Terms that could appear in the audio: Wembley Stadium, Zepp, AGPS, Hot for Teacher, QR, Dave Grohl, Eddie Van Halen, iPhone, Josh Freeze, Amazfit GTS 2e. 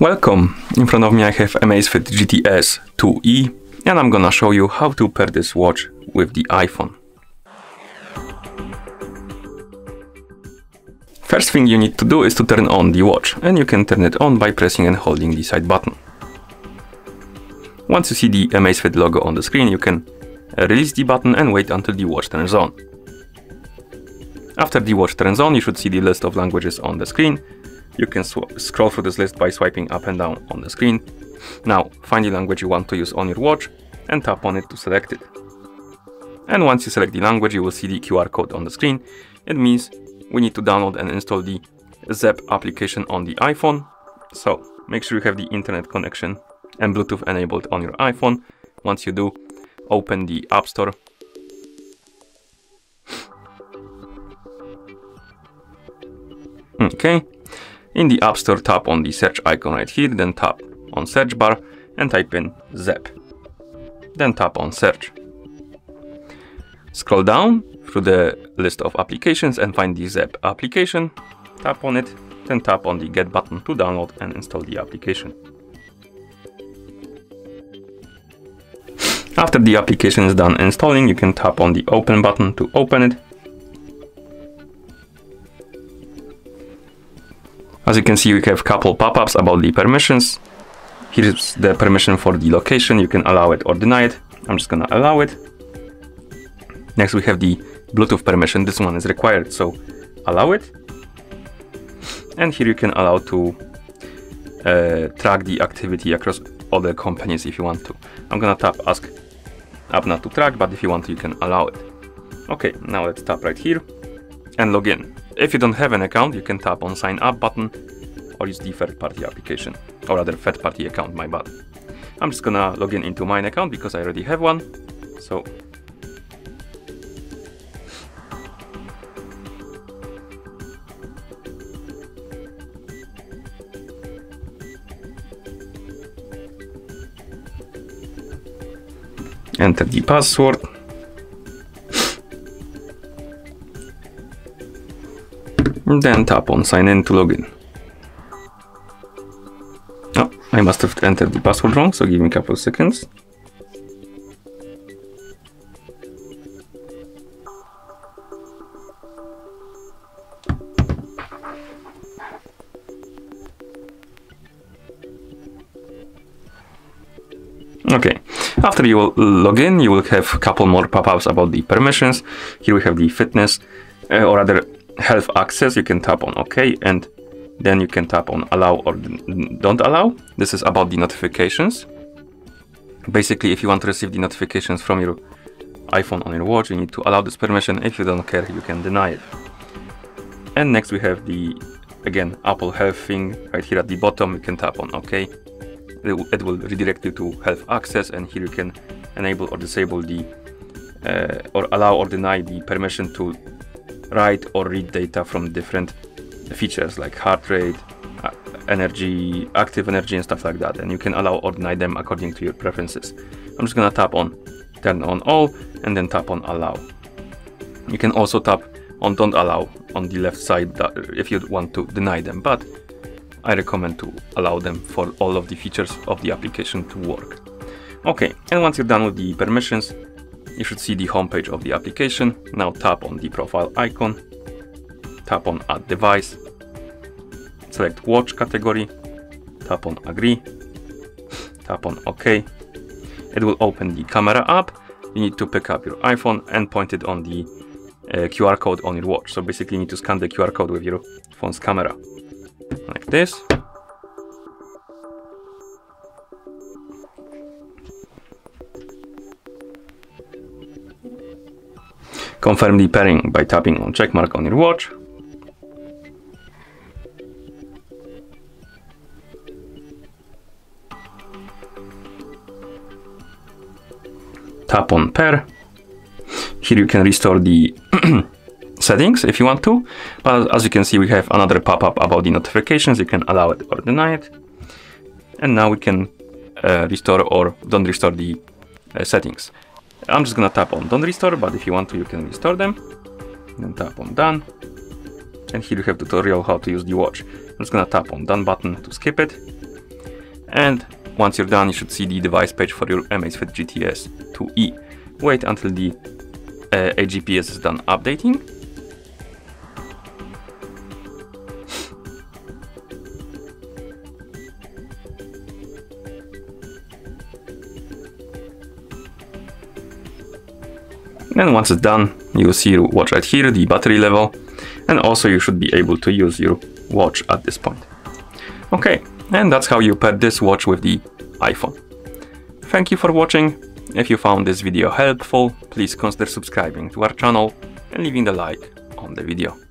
Welcome! In front of me I have Amazfit GTS 2e and I'm gonna show you how to pair this watch with the iPhone. First thing you need to do is to turn on the watch, and you can turn it on by pressing and holding the side button. Once you see the Amazfit logo on the screen, you can release the button and wait until the watch turns on. After the watch turns on, you should see the list of languages on the screen. You can scroll through this list by swiping up and down on the screen. Now find the language you want to use on your watch and tap on it to select it. And once you select the language, you will see the QR code on the screen. It means we need to download and install the Zepp application on the iPhone. So make sure you have the internet connection and Bluetooth enabled on your iPhone. Once you do, open the App Store. Okay. In the App Store, tap on the search icon right here, then tap on search bar and type in Zepp. Then tap on search. Scroll down through the list of applications and find the Zepp application. Tap on it, then tap on the Get button to download and install the application. After the application is done installing, you can tap on the Open button to open it. As you can see, we have a couple pop-ups about the permissions. Here's the permission for the location. You can allow it or deny it. I'm just gonna allow it. Next we have the Bluetooth permission. This one is required, so allow it. And here you can allow to track the activity across other companies if you want to. I'm gonna tap Ask App Not to Track, but if you want to, you can allow it. Okay, now let's tap right here and log in. If you don't have an account, you can tap on Sign Up button or use the third-party application, or rather third-party account, my bad. I'm just gonna log in into mine account because I already have one. So, enter the password. And then tap on sign in to log in. Oh, I must have entered the password wrong, so give me a couple of seconds. Okay, after you will log in, you will have a couple more pop-ups about the permissions. Here we have the fitness, or rather health access. You can tap on OK, and then you can tap on allow or don't allow. This is about the notifications. Basically, if you want to receive the notifications from your iPhone on your watch, you need to allow this permission. If you don't care, you can deny it. And next we have the, again, Apple Health thing right here at the bottom. You can tap on OK. It will redirect you to health access, and here you can enable or disable the or allow or deny the permission to write or read data from different features like heart rate, energy, active energy and stuff like that, and you can allow or deny them according to your preferences. I'm just gonna tap on turn on all and then tap on allow. You can also tap on don't allow on the left side if you want to deny them, but I recommend to allow them for all of the features of the application to work. Okay, and once you're done with the permissions, you should see the homepage of the application. Now tap on the profile icon, tap on Add Device, select Watch category, tap on Agree, tap on OK. It will open the camera app. You need to pick up your iPhone and point it on the QR code on your watch. So basically you need to scan the QR code with your phone's camera. Like this. Confirm the pairing by tapping on check mark on your watch. Tap on pair. Here you can restore the settings if you want to, but as you can see we have another pop-up about the notifications. You can allow it or deny it, and now we can restore or don't restore the settings. I'm just gonna tap on don't restore, but if you want to you can restore them, then tap on done, and here you have tutorial how to use the watch. I'm just gonna tap on done button to skip it, and once you're done you should see the device page for your Amazfit GTS 2e. Wait until the AGPS is done updating. And once it's done, you will see your watch right here, the battery level, and also you should be able to use your watch at this point. Okay, and that's how you pair this watch with the iPhone. Thank you for watching. If you found this video helpful, please consider subscribing to our channel and leaving a like on the video.